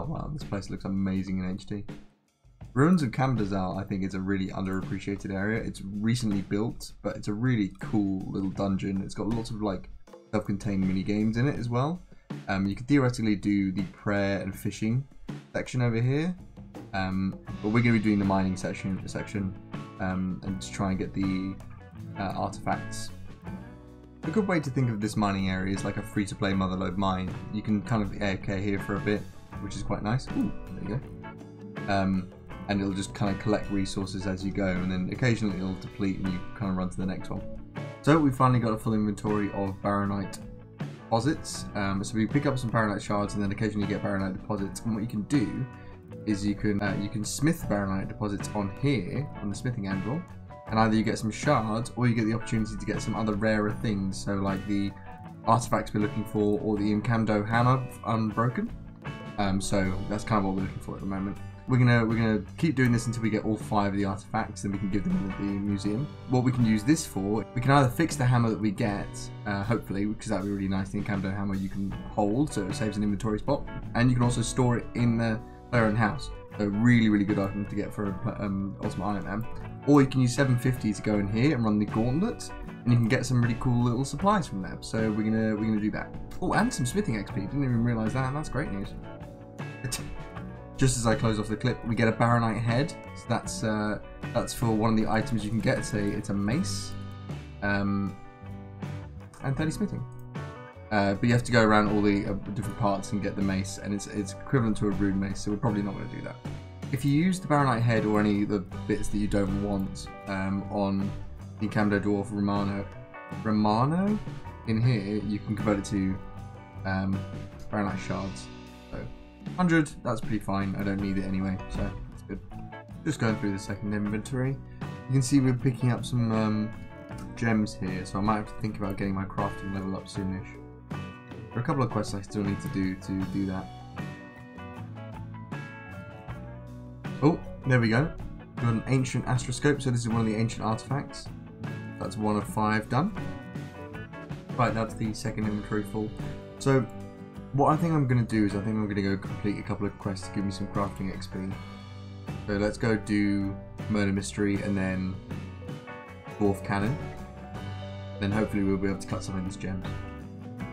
Oh wow, this place looks amazing in HD. Ruins of Camdozaal, I think, is a really underappreciated area. It's recently built, but it's a really cool little dungeon. It's got lots of like self-contained mini games in it as well. You could theoretically do the prayer and fishing section over here, but we're going to be doing the mining section and just try and get the artifacts. A good way to think of this mining area is like a free-to-play Motherlode mine. You can kind of AFK here for a bit, which is quite nice. Ooh, there you go. And it'll just kind of collect resources as you go, and then occasionally it'll deplete and you kind of run to the next one. So we finally got a full inventory of Baronite deposits. So we pick up some Baronite shards and then occasionally get Baronite deposits, and what you can do is you can smith Baronite deposits on here, on the smithing anvil, and either you get some shards or you get the opportunity to get some other rarer things, so like the artifacts we're looking for or the Incando hammer unbroken. So that's kind of what we're looking for at the moment. We're gonna keep doing this until we get all 5 of the artifacts, then we can give them to the museum. What we can use this for, we can either fix the hammer that we get, hopefully, because that would be really nice. The Incando hammer you can hold, so it saves an inventory spot, and you can also store it in the player own house. So really, really good item to get for Ultimate Iron Man. Or you can use 750 to go in here and run the gauntlet, and you can get some really cool little supplies from there. So we're gonna do that. Oh, and some smithing XP. Didn't even realise that. That's great news. Just as I close off the clip, we get a Baronite head. So that's for one of the items you can get. It's a mace, and 30 smithing. But you have to go around all the different parts and get the mace, and it's equivalent to a rune mace, so we're probably not going to do that. If you use the Baronite head or any of the bits that you don't want on the Camdo Dwarf Romano in here, you can convert it to Baronite shards. So 100, that's pretty fine. I don't need it anyway, so it's good. Just going through the second inventory, you can see we're picking up some gems here, so I might have to think about getting my crafting level up soonish. There are a couple of quests I still need to do that. Oh, there we go. We've got an ancient astroscope, so this is one of the ancient artifacts. That's 1 of 5 done. Right, that's the second inventory full. So what I think I'm going to do is I think I'm going to go complete a couple of quests to give me some crafting XP. So let's go do Murder Mystery and then Dwarf Cannon. Then hopefully we'll be able to cut some of these gems.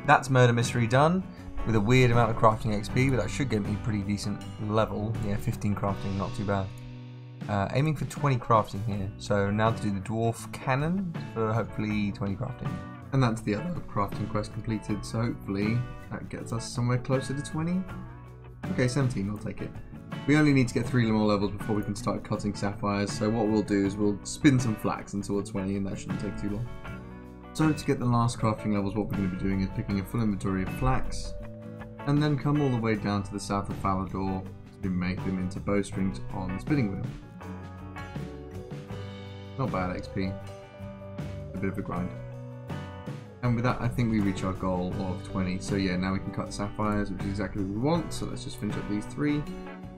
That's Murder Mystery done with a weird amount of crafting XP, but that should get me a pretty decent level. Yeah, 15 crafting, not too bad. Aiming for 20 crafting here. So now to do the Dwarf Cannon for hopefully 20 crafting. And that's the other crafting quest completed, so hopefully that gets us somewhere closer to 20. Okay, 17, I'll take it. We only need to get 3 more levels before we can start cutting sapphires, so what we'll do is we'll spin some flax until 20, and that shouldn't take too long. So to get the last crafting levels, what we're going to be doing is picking a full inventory of flax, and then come all the way down to the south of Falador to make them into bowstrings on the spinning wheel. Not bad XP, a bit of a grind. And with that, I think we reach our goal of 20. So yeah, now we can cut sapphires, which is exactly what we want. So let's just finish up these 3, and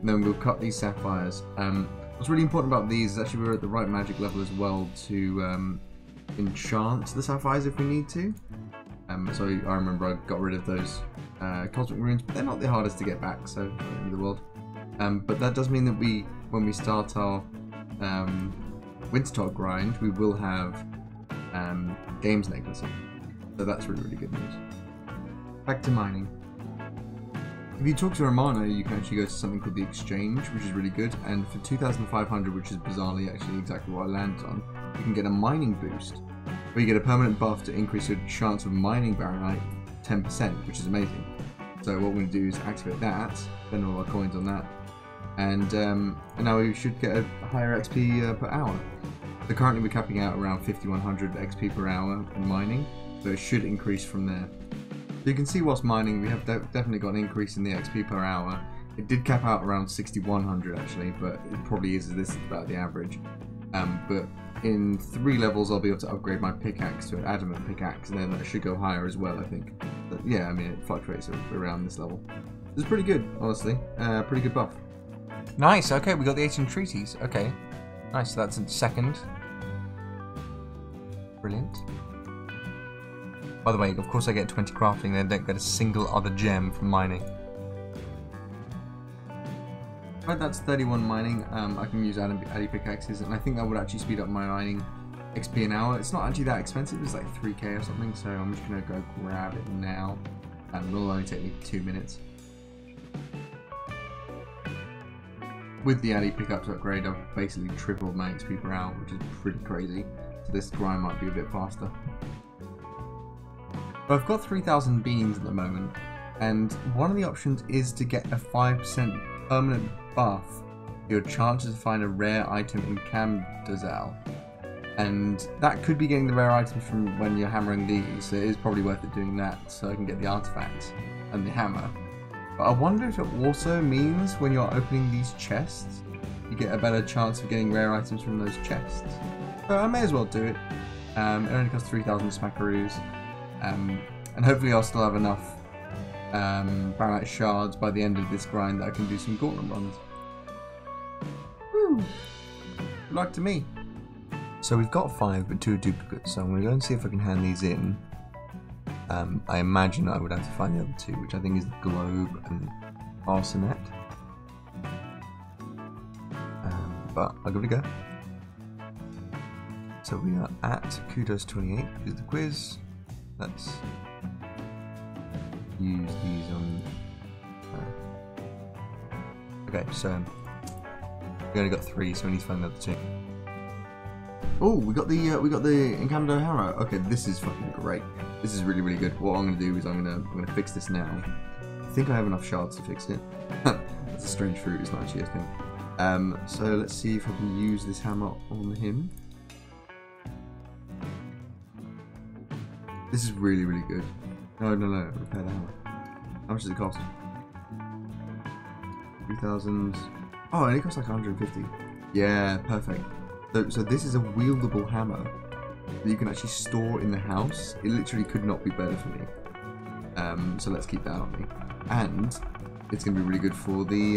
then we'll cut these sapphires. What's really important about these is actually we're at the right magic level as well to enchant the sapphires if we need to. So I remember I got rid of those cosmic runes, but they're not the hardest to get back, so not the end of the world. But that does mean that we, when we start our Wintertodt grind, we will have games necklaces. So that's really, really good news. Back to mining. If you talk to Romano, you can actually go to something called the Exchange, which is really good. And for 2,500, which is bizarrely actually exactly what I landed on, you can get a mining boost, where you get a permanent buff to increase your chance of mining Baronite 10%, which is amazing. So what we're going to do is activate that, spend all our coins on that, and now we should get a higher XP per hour. So currently we're capping out around 5,100 XP per hour in mining. So it should increase from there. So you can see whilst mining we have definitely got an increase in the XP per hour. It did cap out around 6,100 actually, but it probably is this about the average. But in 3 levels I'll be able to upgrade my pickaxe to an adamant pickaxe, and then that should go higher as well, I think. But yeah, I mean it fluctuates around this level. It's pretty good, honestly. Pretty good buff. Nice, okay, we got the ancient treaties. Okay, nice, so that's a second. Brilliant. By the way, of course I get 20 crafting, then don't get a single other gem from mining. fact that's 31 mining, I can use Addy pickaxes, and I think that would actually speed up my mining XP an hour. It's not actually that expensive, it's like 3k or something, so I'm just going to go grab it now, and it'll only take me 2 minutes. With the Addy pickups upgrade, I've basically tripled my XP per hour, which is pretty crazy, so this grind might be a bit faster. But I've got 3,000 beans at the moment, and one of the options is to get a 5% permanent buff to your chances to find a rare item in Camdozaal. And that could be getting the rare items from when you're hammering these, so it is probably worth it doing that so I can get the artifacts and the hammer. But I wonder if it also means when you're opening these chests, you get a better chance of getting rare items from those chests. So I may as well do it. It only costs 3,000 smackaroos. And hopefully I'll still have enough Baronite shards by the end of this grind that I can do some gauntlet runs. Woo! Good luck to me! So we've got 5 but 2 duplicates, so I'm going to go and see if I can hand these in. I imagine I would have to find the other 2, which I think is the globe and arsenet. But I'll give it a go. So we are at Kudos 28, which is the quiz. Let's use these on... okay, so we only got 3, so we need to find the other 2. Oh, we got the Incando hammer. Okay, this is fucking great. This is really, really good. What I'm gonna do is I'm gonna fix this now. I think I have enough shards to fix it. That's a strange fruit. It's not actually a thing. So let's see if I can use this hammer on him. This is really, really good. No, repair the hammer. How much does it cost? 3,000. Oh, and it costs like 150. Yeah, perfect. So this is a wieldable hammer that you can actually store in the house. It literally could not be better for me. So let's keep that on me. And it's going to be really good for the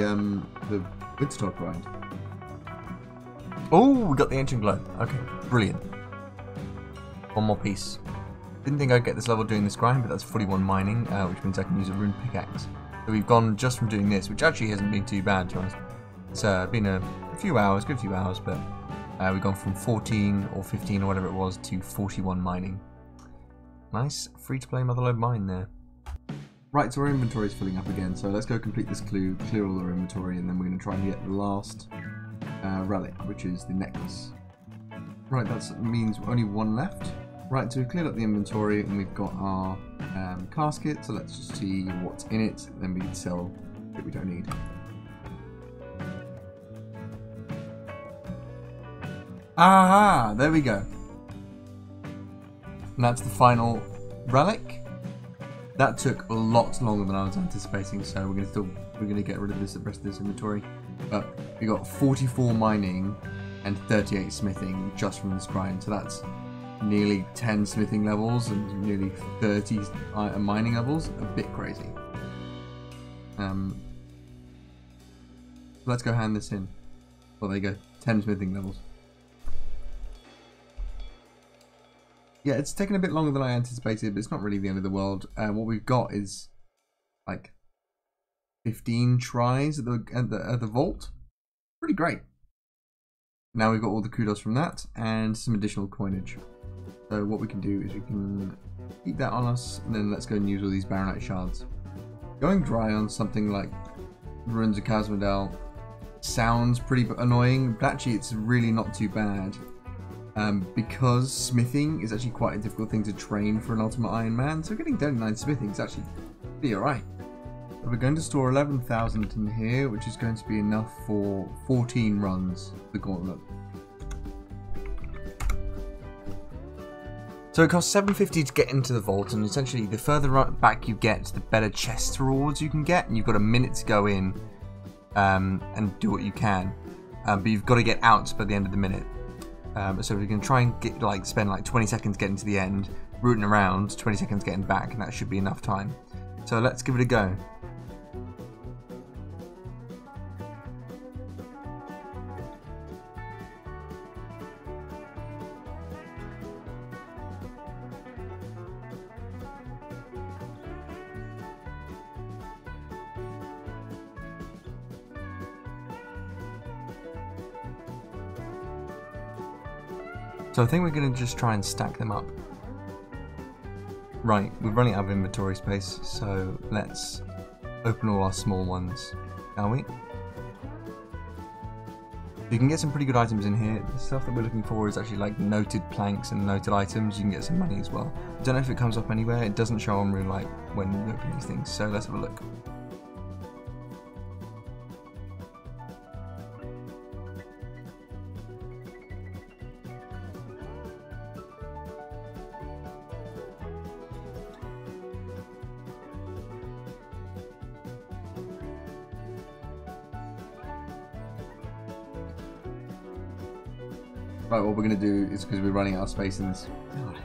Wintertodt grind. Oh, we got the engine glow. Okay, brilliant. One more piece. Didn't think I'd get this level doing this grind, but that's 41 mining, which means I can use a rune pickaxe. So we've gone just from doing this, which actually hasn't been too bad, to be honest. It's been a few hours, good few hours, but we've gone from 14 or 15 or whatever it was to 41 mining. Nice free-to-play Motherlode mine there. Right, so our inventory is filling up again, so let's go complete this clue, clear all our inventory, and then we're going to try and get the last relic, which is the necklace. Right, that means only one left. Right, so we've cleared up the inventory and we've got our casket, so let's just see what's in it, then we can sell what we don't need. Aha! There we go. And that's the final relic. That took a lot longer than I was anticipating, so we're gonna get rid of this, the rest of this inventory. But we got 44 mining and 38 smithing just from this grind, so that's nearly 10 smithing levels and nearly 30 mining levels. A bit crazy. Let's go hand this in. Well, there you go, 10 smithing levels. Yeah, it's taken a bit longer than I anticipated, but it's not really the end of the world. What we've got is like 15 tries at the vault. Pretty great. Now we've got all the kudos from that and some additional coinage. So what we can do is we can keep that on us, and then let's go and use all these Baronite shards. Going dry on something like Runes of Chasmodel sounds pretty annoying, but actually it's really not too bad. Because smithing is actually quite a difficult thing to train for an Ultimate Iron Man, so getting 39 smithing is actually pretty alright. We're going to store 11,000 in here, which is going to be enough for 14 runs the gauntlet. So it costs 750 to get into the vault, and essentially the further back you get, the better chest rewards you can get, and you've got a minute to go in and do what you can, but you've got to get out by the end of the minute. So we can try and get, like, spend like 20 seconds getting to the end, rooting around, 20 seconds getting back, and that should be enough time. So let's give it a go. So I think we're going to just try and stack them up. Right, we're running out of inventory space, so let's open all our small ones, shall we? You can get some pretty good items in here. The stuff that we're looking for is actually like noted planks and noted items. You can get some money as well. I don't know if it comes up anywhere. It doesn't show on Runelite when you open these things, so let's have a look. Right, what we're going to do is, because we're running out of space in this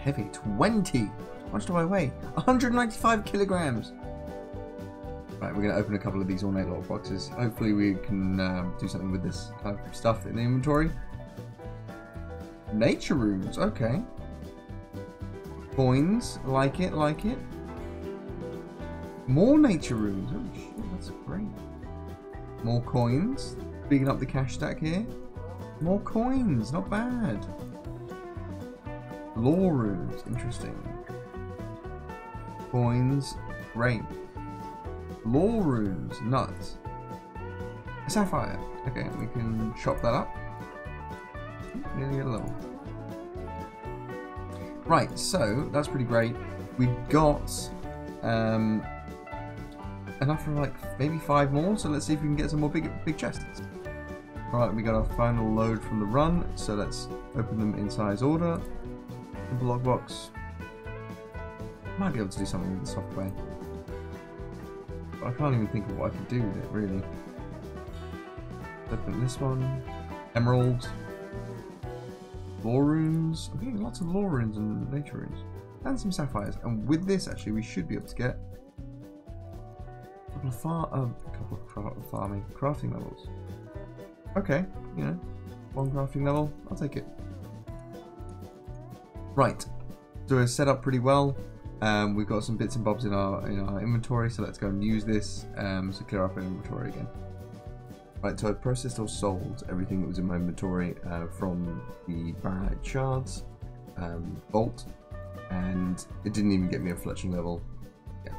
heavy 20. How much do I weigh? 195 kilograms. Right, we're going to open a couple of these ornate little boxes. Hopefully we can do something with this type of stuff in the inventory. Nature runes, okay. Coins, like it, like it. More nature runes. Oh shit, that's great. More coins. Bigging up the cash stack here. More coins, not bad. Law runes, interesting. Coins, grain. Law runes, nuts. A sapphire. Okay, we can chop that up. Nearly a level. Right, so that's pretty great. We got enough for like maybe 5 more. So let's see if we can get some more big chests. Right, we got our final load from the run, so let's open them in size order. The block box. Might be able to do something with the software. But I can't even think of what I could do with it, really. Open this one. Emerald. Law runes. I'm getting lots of law runes and nature runes. And some sapphires. And with this, actually, we should be able to get a couple of crafting levels. Okay, you know, 1 crafting level, I'll take it. Right, so we're set up pretty well. We've got some bits and bobs in our inventory, so let's go and use this to clear up our inventory again. Right, so I processed or sold everything that was in my inventory from the Baronite shards, bolt, and it didn't even get me a fletching level. Yeah,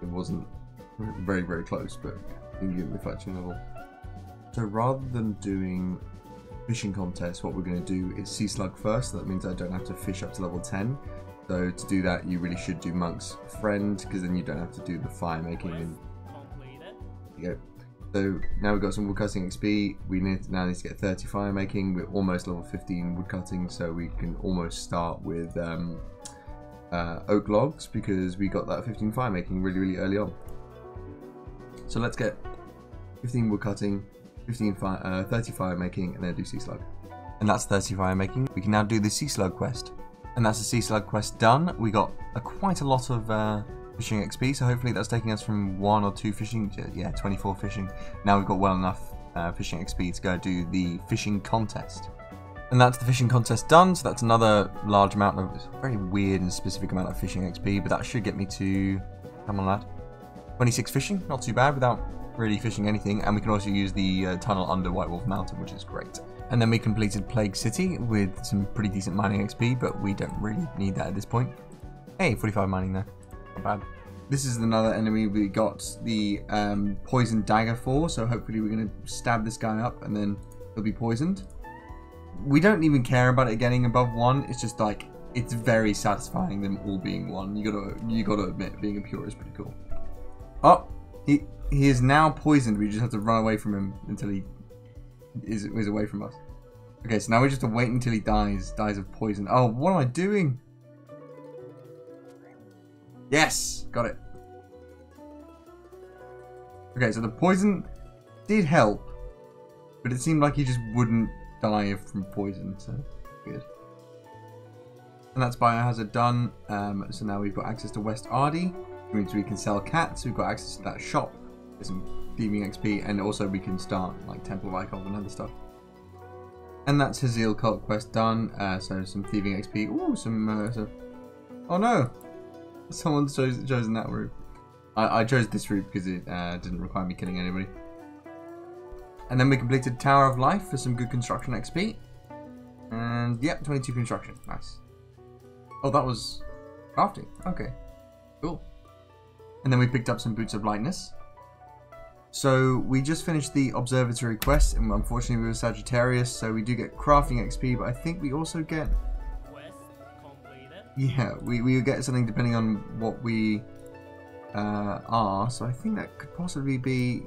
it wasn't very, very close, but it didn't give me a fletching level. So rather than doing fishing contests, what we're going to do is sea slug first. So that means I don't have to fish up to level 10. So to do that, you really should do Monk's Friend, because then you don't have to do the fire making. And... There you go. So now we've got some woodcutting XP. We now need to get 30 fire making. We're almost level 15 woodcutting, so we can almost start with oak logs, because we got that 15 fire making really, really early on. So let's get 15 woodcutting. 30 fire making, and then do sea slug. And that's 30 fire making. We can now do the sea slug quest. And that's the sea slug quest done. We got quite a lot of fishing XP, so hopefully that's taking us from 1 or 2 fishing to, yeah, 24 fishing. Now we've got well enough fishing XP to go do the fishing contest. And that's the fishing contest done, so that's another large amount of, it's a very weird and specific amount of fishing XP, but that should get me to, come on lad, 26 fishing, not too bad without really fishing anything, and we can also use the tunnel under White Wolf Mountain, which is great. And then we completed Plague City with some pretty decent mining XP, but we don't really need that at this point. Hey, 45 mining there, not bad. This is another enemy we got the poison dagger for, so hopefully we're going to stab this guy up and then he'll be poisoned. We don't even care about it getting above 1, it's just like, it's very satisfying them all being 1. You gotta admit, being a pure is pretty cool. Oh, he is now poisoned. We just have to run away from him until he is away from us. Okay, so now we just have to wait until he dies of poison. Oh, what am I doing? Yes, got it. Okay, so the poison did help, but it seemed like he just wouldn't die from poison, so weird. And that's Biohazard done. So now we've got access to West Ardy, which means we can sell cats. We've got access to that shop. There's some thieving XP, and also we can start like Temple of Icon and other stuff. And that's Haziel cult quest done. So some thieving XP. Ooh, some oh no, someone's chosen that route. I chose this route because it didn't require me killing anybody. And then we completed Tower of Life for some good construction XP. And Yep, 22 construction. Nice. Oh, that was crafting. Okay. Cool. And then we picked up some Boots of Lightness. So we just finished the observatory quest, and unfortunately we were Sagittarius, so we do get crafting XP, but I think we also get... Quest completed. Yeah, we get something depending on what we are, so I think that could possibly be...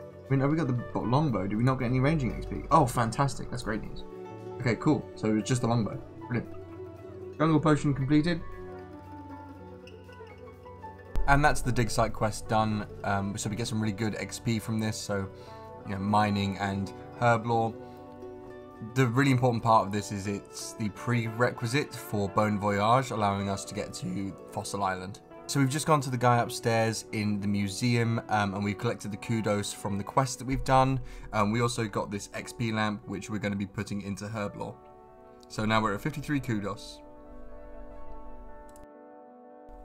I mean, have we got the longbow? Did we not get any ranging XP? Oh, fantastic. That's great news. Okay, cool. So it was just the longbow. Brilliant. Jungle potion completed. And that's the dig site quest done, so we get some really good XP from this, so you know, mining and herb lore. The really important part of this is it's the prerequisite for Bone Voyage, allowing us to get to Fossil Island. So we've just gone to the guy upstairs in the museum, and we've collected the kudos from the quest that we've done. We also got this XP lamp, which we're going to be putting into herb lore. So now we're at 53 kudos.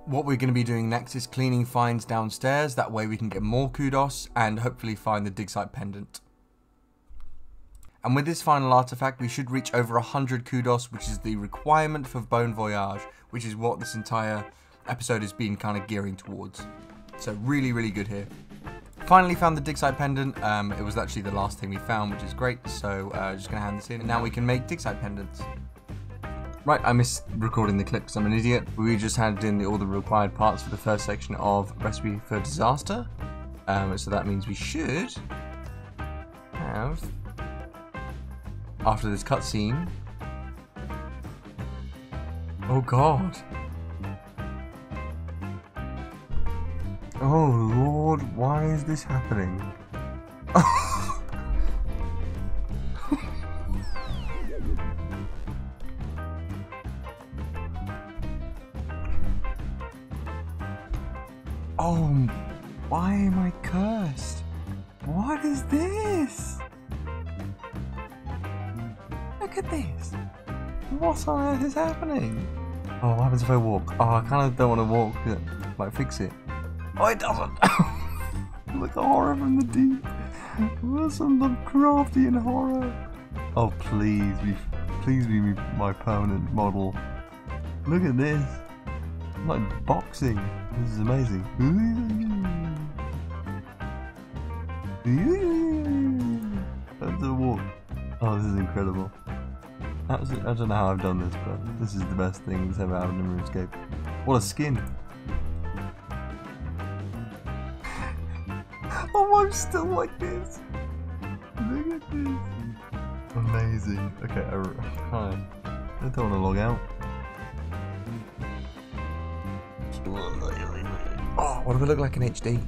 What we're going to be doing next is cleaning finds downstairs, that way we can get more kudos and hopefully find the dig site pendant. And with this final artifact we should reach over 100 kudos, which is the requirement for Bone Voyage, which is what this entire episode has been kind of gearing towards. So really, really good here. Finally found the dig site pendant, it was actually the last thing we found, which is great, so just going to hand this in and now we can make dig site pendants. Right, I missed recording the clip because I'm an idiot. We just handed in all the required parts for the first section of Recipe for Disaster. So that means we should have, after this cutscene... Oh god. Oh lord, why is this happening? Why am I cursed? What is this? Look at this. What on earth is happening? Oh, what happens if I walk? Oh, I kind of don't want to walk. Like, fix it. Oh, it doesn't. Look at the horror from the deep. Some Lovecraftian horror. Oh, please be my permanent model. Look at this. I'm like boxing. This is amazing. That's a walk. Oh, this is incredible. Absolutely, I don't know how I've done this, but this is the best thing that's ever happened in RuneScape. What a skin! Oh, I'm still like this. Look at this. Amazing. Okay, I don't want to log out. Oh, what do we look like in HD?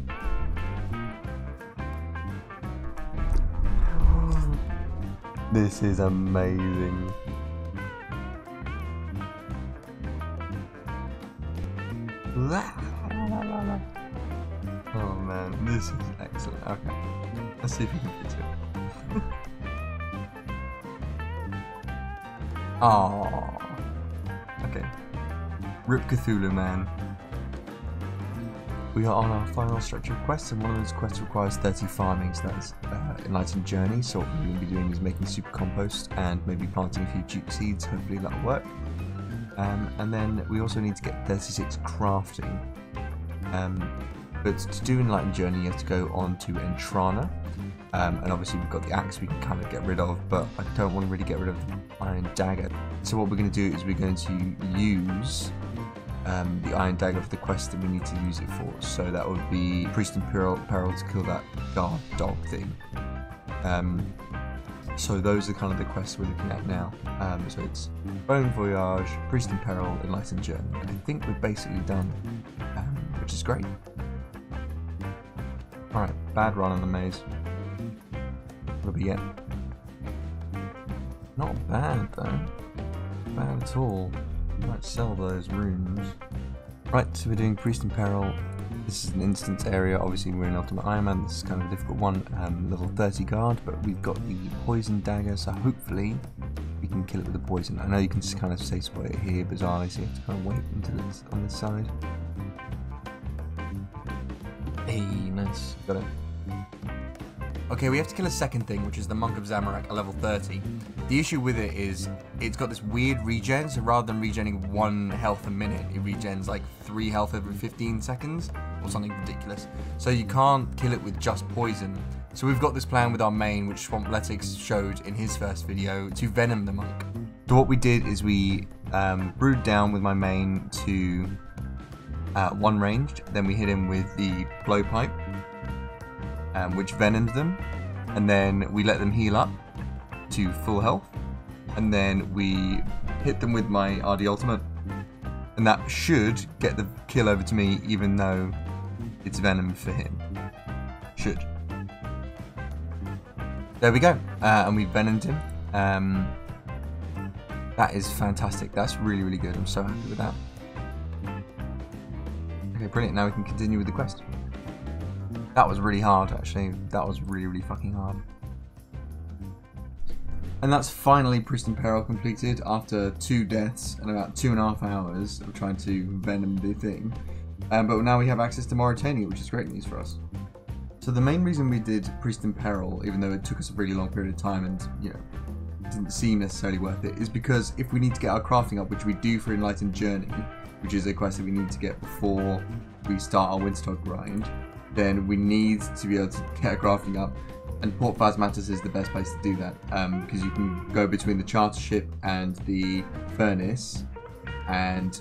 This is amazing. Oh man, this is excellent. Okay, let's see if we can fix it. Oh, okay. Rip Cthulhu, man. We are on our final stretch of quests, and one of those quests requires 30 farming, so that's Enlightened Journey. So what we're going to be doing is making super compost and maybe planting a few jute seeds, hopefully that'll work. And then we also need to get 36 crafting. But to do Enlightened Journey you have to go on to Entrana, and obviously we've got the axe we can kind of get rid of, but I don't want to really get rid of the iron dagger. So what we're going to do is we're going to use... the iron dagger for the quest that we need to use it for, so that would be Priest in Peril to kill that guard dog thing. So those are kind of the quests we're looking at now. So it's Bone Voyage, Priest in Peril, Enlightened Journey. And I think we're basically done, which is great. Alright, bad run on the maze. That'll be it. Not bad though. Not bad at all. Might sell those runes. Right, so we're doing Priest in Peril. This is an instance area. Obviously, we're in Ultimate Iron Man. This is kind of a difficult one. Level 30 guard, but we've got the poison dagger, so hopefully we can kill it with the poison. I know you can just kind of safe spot it here bizarrely, so you have to kind of wait until it's on this side. Hey, nice. Got it. Okay, we have to kill a second thing, which is the Monk of Zamorak at level 30. The issue with it is it's got this weird regen, so rather than regening 1 health a minute, it regens like 3 health every 15 seconds or something ridiculous. So you can't kill it with just poison. So we've got this plan with our main, which Swampletics showed in his first video, to venom the monk. So what we did is we brewed down with my main to 1 ranged, then we hit him with the blowpipe, which venomed them, and then we let them heal up to full health, and then we hit them with my Ardy Ultimate, and that should get the kill over to me even though it's venomed for him. Should. There we go, and we venomed him. That is fantastic, that's really, really good, I'm so happy with that. Okay, brilliant, now we can continue with the quest. That was really hard, actually, that was really, really fucking hard. And that's finally Priest in Peril completed after 2 deaths and about 2.5 hours of trying to venom the thing. But now we have access to Mauritania, which is great news for us. So the main reason we did Priest in Peril, even though it took us a really long period of time and, you know, didn't seem necessarily worth it, is because if we need to get our crafting up, which we do for Enlightened Journey, which is a quest that we need to get before we start our Wintertodt grind, then we need to be able to get our crafting up, and Port Phasmatys is the best place to do that, because you can go between the Chartership and the furnace and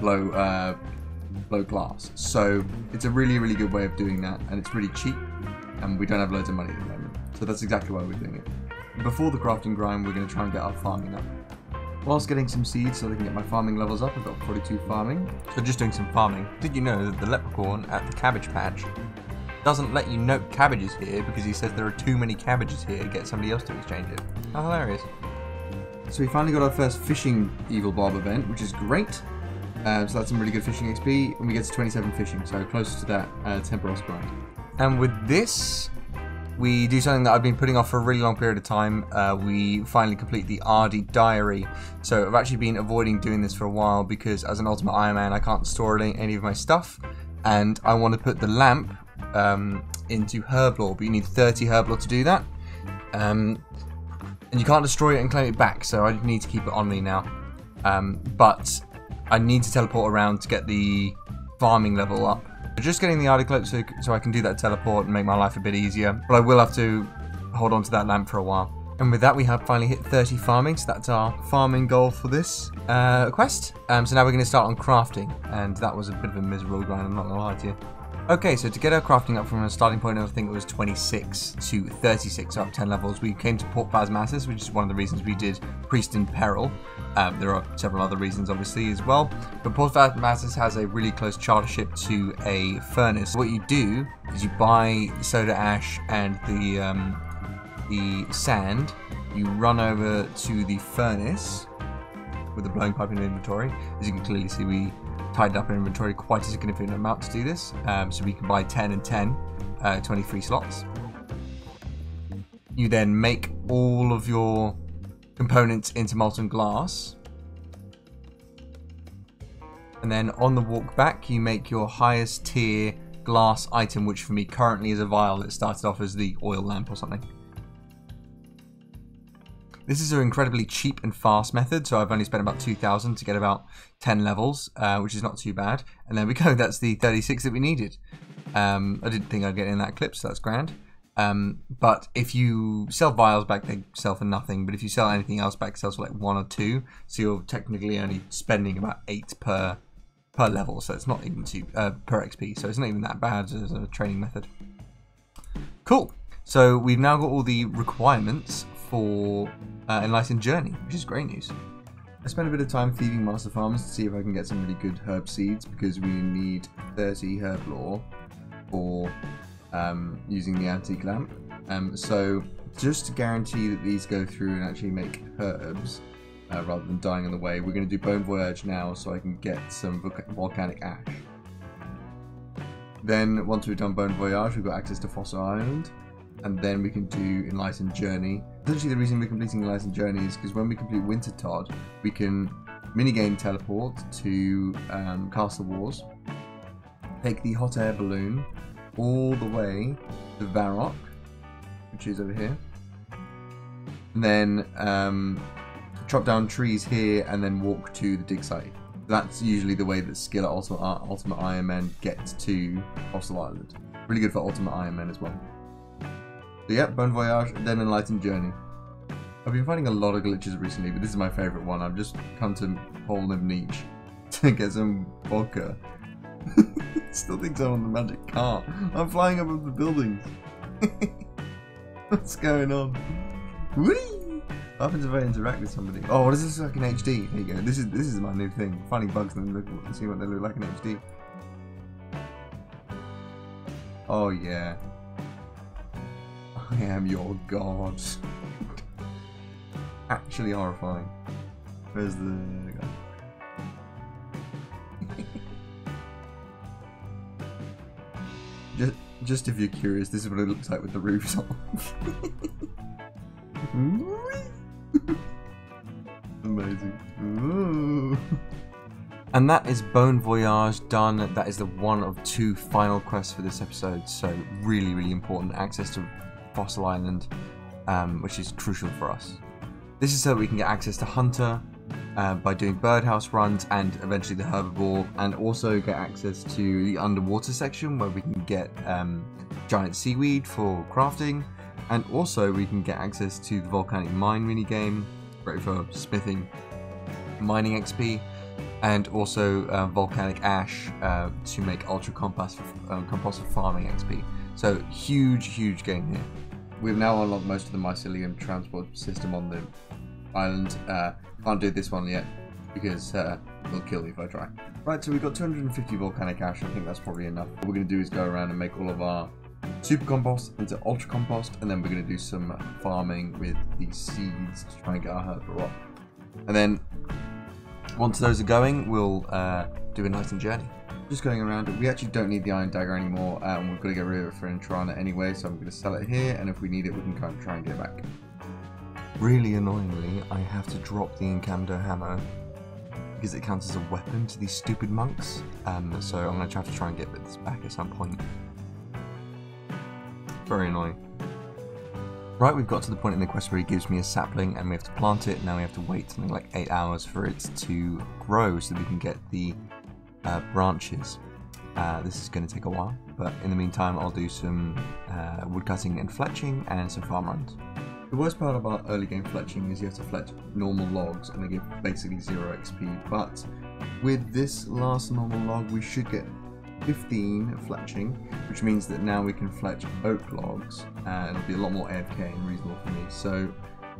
blow glass. So it's a really, really good way of doing that, and it's really cheap, and we don't have loads of money at the moment. So that's exactly why we're doing it. Before the crafting grind, we're going to try and get our farming up. Whilst getting some seeds so they can get my farming levels up, I've got 42 farming. So just doing some farming. Did you know that the leprechaun at the Cabbage Patch doesn't let you note cabbages here because he says there are too many cabbages here, get somebody else to exchange it? How hilarious. So we finally got our first fishing Evil Bob event, which is great. So that's some really good fishing XP, and we get to 27 fishing, so close to that Tempoross grind. And with this, we do something that I've been putting off for a really long period of time. We finally complete the Ardy Diary. So I've actually been avoiding doing this for a while because as an Ultimate Iron Man, I can't store any of my stuff, and I want to put the lamp into herblore, but you need 30 herblore to do that. And you can't destroy it and claim it back, so I need to keep it on me now. But I need to teleport around to get the farming level up. Just getting the Articloak so I can do that teleport and make my life a bit easier, but I will have to hold on to that lamp for a while. And with that, we have finally hit 30 farming, so that's our farming goal for this quest. So now we're going to start on crafting, and that was a bit of a miserable grind, I'm not going to lie to you. Okay, so to get our crafting up from a starting point of, I think it was 26 to 36 out of 10 levels, we came to Port Phasmatys, which is one of the reasons we did Priest in Peril. There are several other reasons, obviously, as well. But Port Phasmatys has a really close charter ship to a furnace. What you do is you buy soda ash and the sand. You run over to the furnace with the blowing pipe in inventory. As you can clearly see, we tied up in inventory quite a significant amount to do this, so we can buy 10 and 10, 23 slots. You then make all of your components into molten glass, and then on the walk back you make your highest tier glass item, which for me currently is a vial that started off as the oil lamp or something. This is an incredibly cheap and fast method, so I've only spent about 2,000 to get about 10 levels, which is not too bad. And there we go, that's the 36 that we needed. I didn't think I'd get in that clip, so that's grand. But if you sell vials back, they sell for nothing, but if you sell anything else back, it sells for like 1 or 2, so you're technically only spending about 8 per level, so it's not even per XP, so it's not even that bad as a training method. Cool, so we've now got all the requirements for Enlightened Journey, which is great news. I spent a bit of time thieving master farms to see if I can get some really good herb seeds, because we need 30 herb lore for using the antique lamp. So just to guarantee that these go through and actually make herbs rather than dying on the way, we're going to do Bone Voyage now so I can get some volcanic ash. Then once we've done Bone Voyage, we've got access to Fossil Island, and then we can do Enlightened Journey. Essentially, the reason we're completing Enlightened Journey is because when we complete Wintertodt, we can minigame teleport to Castle Wars, take the hot air balloon all the way to Varrock, which is over here. And then chop down trees here and then walk to the dig site. That's usually the way that skill at Ultimate Iron Man gets to Fossil Island. Really good for Ultimate Iron Man as well. So yeah, Bone Voyage, then Enlightened Journey. I've been finding a lot of glitches recently, but this is my favourite one. I've just come to Holden Niche to get some vodka. Still thinks I'm on the magic car. I'm flying above the buildings. What's going on? Whee! What happens if I interact with somebody? Oh, what is this like in HD? Here you go. This is my new thing. Finding bugs and then see what they look like in HD. Oh yeah. I am your god. Actually horrifying. Where's the guy? Just if you're curious, this is what it looks like with the roofs on. Amazing. Ooh. And that is Bone Voyage done. That is the one of two final quests for this episode. So really, really important access to Fossil Island, which is crucial for us. This is so that we can get access to Hunter by doing birdhouse runs and eventually the herbivore, and also get access to the underwater section where we can get giant seaweed for crafting, and also we can get access to the volcanic mine minigame, great for smithing, mining XP, and also volcanic ash to make ultra compost for farming XP. So huge, huge game here. We've now unlocked most of the mycelium transport system on the island. Can't do this one yet because it'll kill me if I try. Right, so we've got 250 volcanic ash. I think that's probably enough. What we're going to do is go around and make all of our super compost into ultra compost, and then we're going to do some farming with these seeds to try and get our herb up. And then once those are going, we'll do a nice and journey. Just going around, we actually don't need the iron dagger anymore, and we've got to get rid of it for Entrana anyway, so I'm going to sell it here, and if we need it we can kind of try and get it back. Really annoyingly, I have to drop the Incando hammer because it counts as a weapon to these stupid monks, so I'm going to have to try and get this back at some point. Very annoying. Right, we've got to the point in the quest where he gives me a sapling and we have to plant it. Now we have to wait something like 8 hours for it to grow so that we can get the branches. This is going to take a while, but in the meantime I'll do some woodcutting and fletching and some farm runs. The worst part about early game fletching is you have to fletch normal logs and they give basically 0 XP, but with this last normal log we should get 15 fletching, which means that now we can fletch oak logs and it'll be a lot more AFK and reasonable for me, so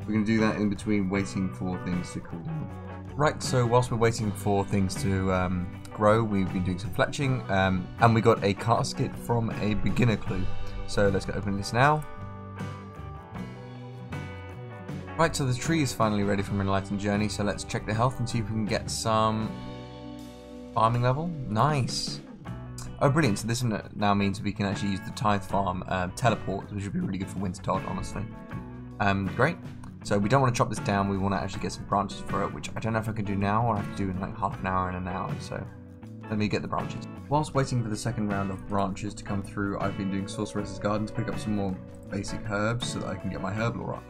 we're going to do that in between waiting for things to cool down. Right, so whilst we're waiting for things to grow, we've been doing some fletching, and we got a casket from a beginner clue. So let's go open this now. Right, so the tree is finally ready for an Enlightened Journey, so let's check the health and see if we can get some farming level. Nice! Oh, brilliant, so this now means we can actually use the Tithe Farm teleport, which would be really good for Wintertodt, honestly. Great. So we don't want to chop this down, we want to actually get some branches for it, which I don't know if I can do now, or I have to do in like half an hour and an hour, so let me get the branches. Whilst waiting for the second round of branches to come through, I've been doing Sorceress's Garden to pick up some more basic herbs so that I can get my herb lore up.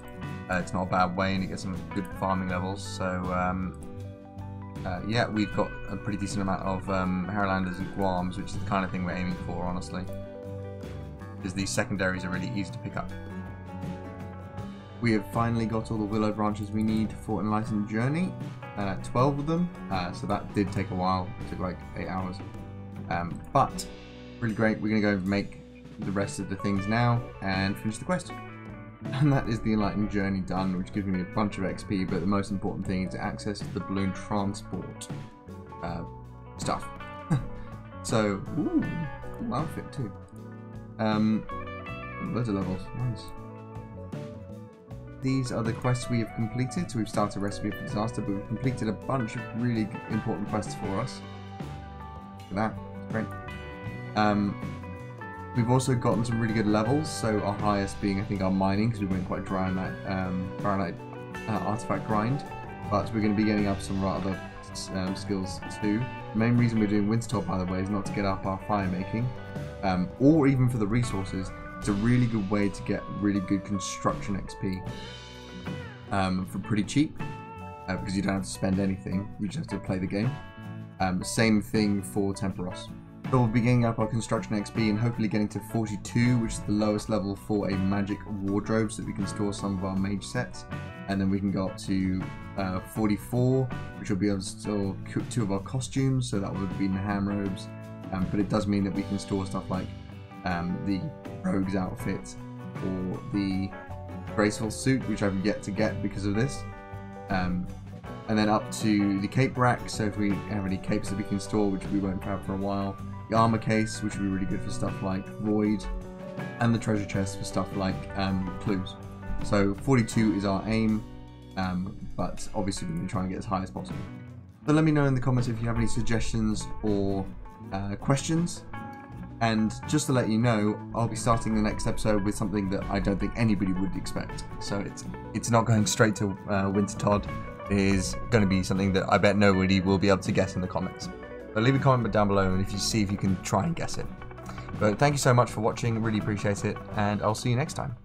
It's not a bad way and it gets some good farming levels, so yeah, we've got a pretty decent amount of Harrowlanders and Guams, which is the kind of thing we're aiming for, honestly, because these secondaries are really easy to pick up. We have finally got all the willow branches we need for Enlightened Journey, 12 of them, so that did take a while, it took like 8 hours, but really great. We're going to go make the rest of the things now and finish the quest. And that is the Enlightened Journey done, which gives me a bunch of XP, but the most important thing is access to the balloon transport stuff. So, ooh, cool outfit too. Loads of levels, nice. These are the quests we have completed. So we've started Recipe for Disaster, but we've completed a bunch of really important quests for us. Look at that, great. We've also gotten some really good levels, so our highest being, I think, our mining, because we went quite dry on that Baronite artifact grind, but we're going to be getting up some other skills too. The main reason we're doing Wintertodt, by the way, is not to get up our fire making, or even for the resources. It's a really good way to get really good construction XP for pretty cheap, because you don't have to spend anything, you just have to play the game. Same thing for Tempoross. So we'll be getting up our construction XP and hopefully getting to 42, which is the lowest level for a magic wardrobe, so that we can store some of our mage sets. And then we can go up to 44, which will be able to store 2 of our costumes, so that would be Naham robes. But it does mean that we can store stuff like the rogue's outfit or the graceful suit, which I've yet to get because of this. And then up to the cape rack, so if we have any capes that we can store, which we won't have for a while. The armor case, which would be really good for stuff like Void, and the treasure chest for stuff like clues. So 42 is our aim, but obviously we're going to try and get as high as possible. So let me know in the comments if you have any suggestions or questions. And just to let you know, I'll be starting the next episode with something that I don't think anybody would expect. So it's not going straight to Wintertodt. It is going to be something that I bet nobody will be able to guess in the comments. But leave a comment down below and if you see if you can try and guess it. But thank you so much for watching, really appreciate it, and I'll see you next time.